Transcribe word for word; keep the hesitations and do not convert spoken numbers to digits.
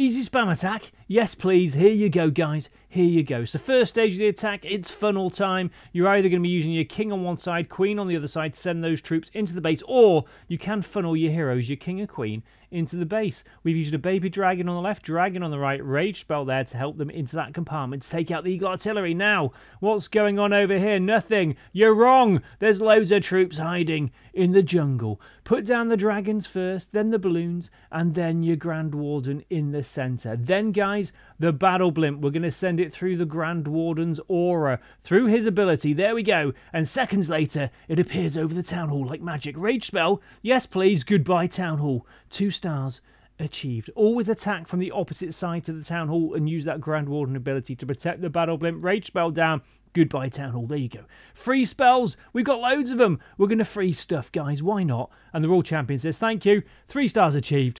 Easy spam attack. Yes, please. Here you go, guys. Here you go. So first stage of the attack, it's funnel time. You're either going to be using your king on one side, queen on the other side to send those troops into the base, or you can funnel your heroes, your king and queen, into the base. We've used a baby dragon on the left, dragon on the right, rage spell there to help them into that compartment to take out the eagle artillery. Now, what's going on over here? Nothing. You're wrong. There's loads of troops hiding in the jungle. Put down the dragons first, then the balloons, and then your Grand Warden in the center. Then, guys, the Battle Blimp. We're going to send it through the Grand Warden's aura, through his ability. There we go. And seconds later, it appears over the Town Hall like magic. Rage spell. Yes, please. Goodbye, Town Hall. Two stars achieved. Always attack from the opposite side to the Town Hall and use that Grand Warden ability to protect the Battle Blimp. Rage spell down. Goodbye, Town Hall. There you go. Free spells. We've got loads of them. We're going to free stuff, guys. Why not? And the Royal Champion says, thank you. Three stars achieved.